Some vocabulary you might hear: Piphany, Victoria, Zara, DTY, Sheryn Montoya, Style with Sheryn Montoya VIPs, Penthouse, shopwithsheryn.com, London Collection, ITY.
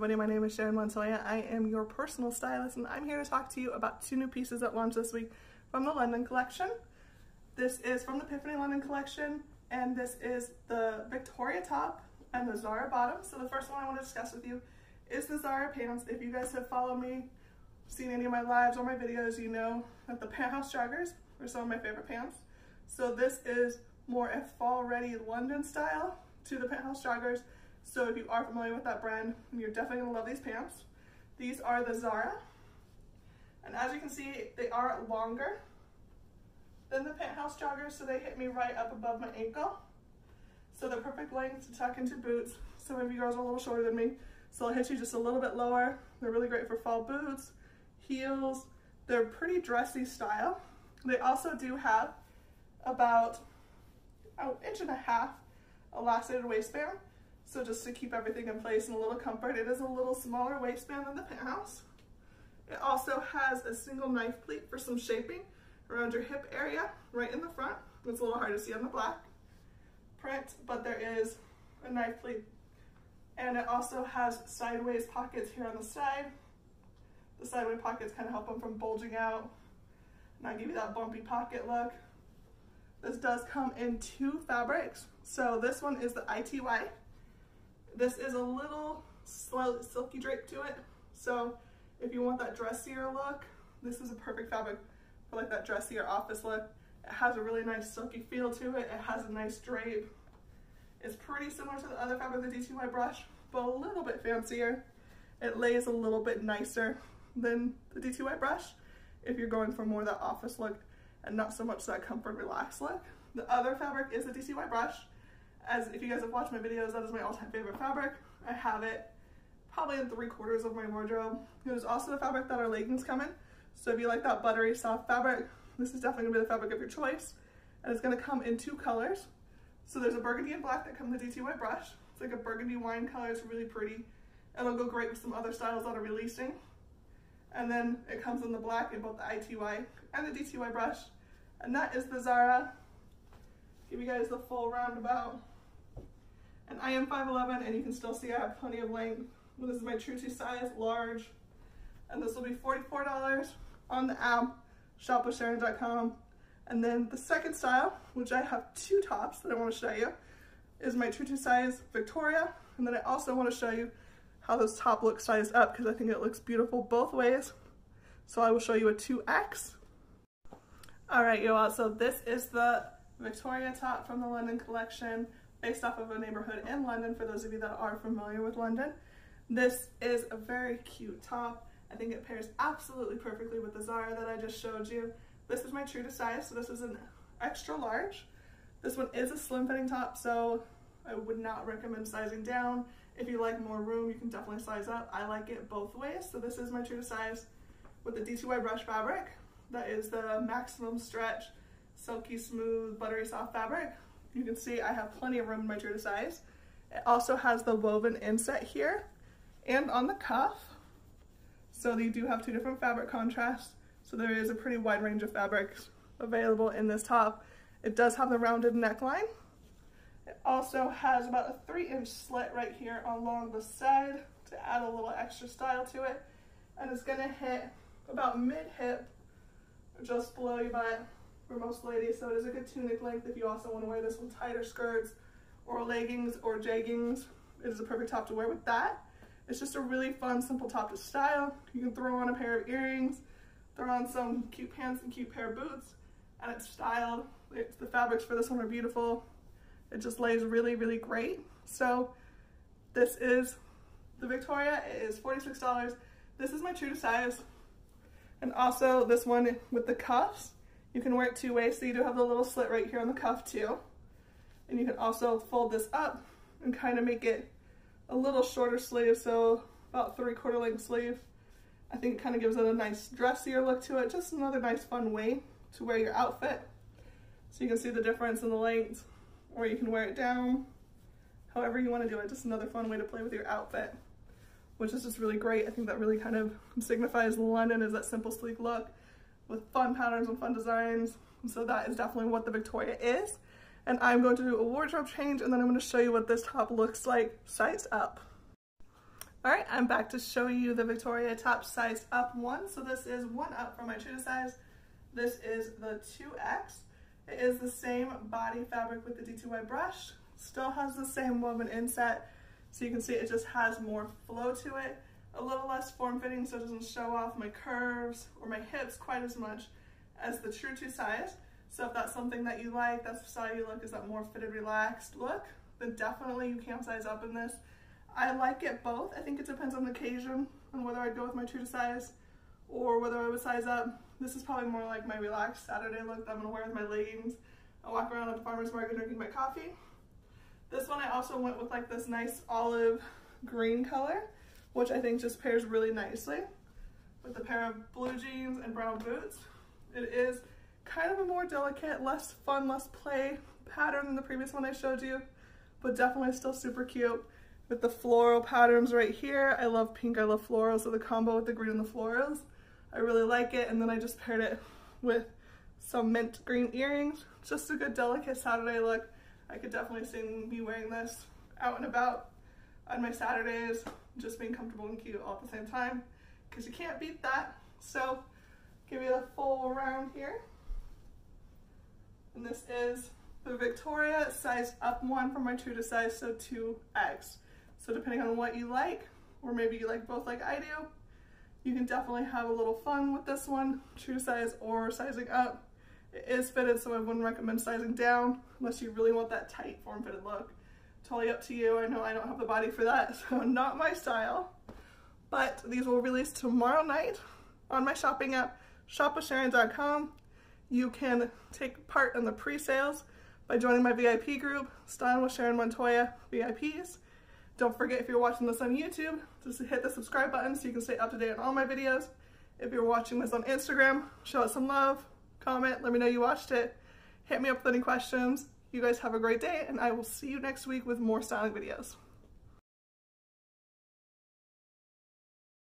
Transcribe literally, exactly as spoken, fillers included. everybody, my name is Sheryn Montoya. I am your personal stylist and I'm here to talk to you about two new pieces that launched this week from the London Collection. This is from the Piphany London Collection and this is the Victoria top and the Zara bottom. So the first one I want to discuss with you is the Zara pants. If you guys have followed me, seen any of my lives or my videos, you know that the Penthouse joggers are some of my favorite pants. So this is more a fall ready London style to the Penthouse joggers. So if you are familiar with that brand, you're definitely gonna love these pants. These are the Zara. And as you can see, they are longer than the Penthouse joggers. So they hit me right up above my ankle. So they're perfect length to tuck into boots. Some of you girls are a little shorter than me, so they'll hit you just a little bit lower. They're really great for fall boots, heels. They're pretty dressy style. They also do have about an inch and a half elasticated waistband. So just to keep everything in place and a little comfort, it is a little smaller waistband than the Penthouse. It also has a single knife pleat for some shaping around your hip area, right in the front. It's a little hard to see on the black print, but there is a knife pleat. And it also has sideways pockets here on the side. The sideways pockets kind of help them from bulging out, not give you that bumpy pocket look. This does come in two fabrics. So this one is the I T Y. This is a little slow, silky drape to it. So if you want that dressier look, this is a perfect fabric for like that dressier office look. It has a really nice silky feel to it. It has a nice drape. It's pretty similar to the other fabric, the D T Y brush, but a little bit fancier. It lays a little bit nicer than the D T Y brush if you're going for more of that office look and not so much that comfort relaxed look. The other fabric is the D T Y brush. As if you guys have watched my videos, that is my all-time favorite fabric. I have it probably in three quarters of my wardrobe. It is also the fabric that our leggings come in. So if you like that buttery, soft fabric, this is definitely gonna be the fabric of your choice. And it's gonna come in two colors. So there's a burgundy and black that come in the D T Y brush. It's like a burgundy wine color, it's really pretty. It'll go great with some other styles that are releasing. And then it comes in the black in both the I T Y and the D T Y brush. And that is the Zara. Give you guys the full roundabout. And I am five eleven and you can still see I have plenty of length. This is my true to size, large. And this will be forty-four dollars on the app, shop with sheryn dot com. And then the second style, which I have two tops that I want to show you, is my true to size Victoria. And then I also want to show you how this top looks sized up because I think it looks beautiful both ways. So I will show you a two X. All right, y'all, so this is the Victoria top from the London Collection, based off of a neighborhood in London, for those of you that are familiar with London. This is a very cute top. I think it pairs absolutely perfectly with the Zara that I just showed you. This is my true to size, so this is an extra large. This one is a slim fitting top, so I would not recommend sizing down. If you like more room, you can definitely size up. I like it both ways, so this is my true to size with the D T Y brush fabric. That is the maximum stretch, silky smooth, buttery soft fabric. You can see I have plenty of room in my true to size. It also has the woven inset here and on the cuff. So you do have two different fabric contrasts. So there is a pretty wide range of fabrics available in this top. It does have the rounded neckline. It also has about a three inch slit right here along the side to add a little extra style to it. And it's gonna hit about mid hip, just below your butt, for most ladies, so it is a good tunic length. If you also want to wear this with tighter skirts or leggings or jeggings, it is a perfect top to wear with that. It's just a really fun, simple top to style. You can throw on a pair of earrings, throw on some cute pants and cute pair of boots, and it's styled. It's, the fabrics for this one are beautiful. It just lays really, really great. So this is the Victoria. It is forty-six dollars. This is my true to size. And also this one with the cuffs. You can wear it two ways, so you do have the little slit right here on the cuff too. And you can also fold this up and kind of make it a little shorter sleeve, so about three quarter length sleeve. I think it kind of gives it a nice dressier look to it, just another nice fun way to wear your outfit. So you can see the difference in the length, or you can wear it down, however you want to do it, just another fun way to play with your outfit, which is just really great. I think that really kind of signifies London is that simple, sleek look with fun patterns and fun designs. So that is definitely what the Victoria is. And I'm going to do a wardrobe change and then I'm going to show you what this top looks like sized up. All right, I'm back to show you the Victoria top size up one. So this is one up from my true to size. This is the two X. It is the same body fabric with the D T Y brush. Still has the same woven inset. So you can see it just has more flow to it. A little less form-fitting, so it doesn't show off my curves or my hips quite as much as the true to size. So if that's something that you like, that's how you look, is that more fitted, relaxed look, then definitely you can size up in this. I like it both. I think it depends on the occasion and whether I'd go with my true to size or whether I would size up. This is probably more like my relaxed Saturday look that I'm gonna wear with my leggings. I walk around at the farmer's market drinking my coffee. This one I also went with like this nice olive green color, which I think just pairs really nicely with a pair of blue jeans and brown boots. It is kind of a more delicate, less fun, less play pattern than the previous one I showed you, but definitely still super cute with the floral patterns right here. I love pink, I love florals, so the combo with the green and the florals, I really like it. And then I just paired it with some mint green earrings. Just a good delicate Saturday look. I could definitely see me wearing this out and about on my Saturdays, just being comfortable and cute all at the same time, because you can't beat that. So give you the full round here. And this is the Victoria size up one from my true to size, so two X. So depending on what you like, or maybe you like both like I do, you can definitely have a little fun with this one, true to size or sizing up. It is fitted, so I wouldn't recommend sizing down unless you really want that tight form-fitted look. Totally up to you. I know I don't have the body for that, so not my style. But these will release tomorrow night on my shopping app, shop with sheryn dot com. You can take part in the pre-sales by joining my V I P group, Style with Sheryn Montoya V I Ps. Don't forget, if you're watching this on YouTube, just hit the subscribe button so you can stay up to date on all my videos. If you're watching this on Instagram, show it some love, comment, let me know you watched it. Hit me up with any questions. You guys have a great day, and I will see you next week with more styling videos.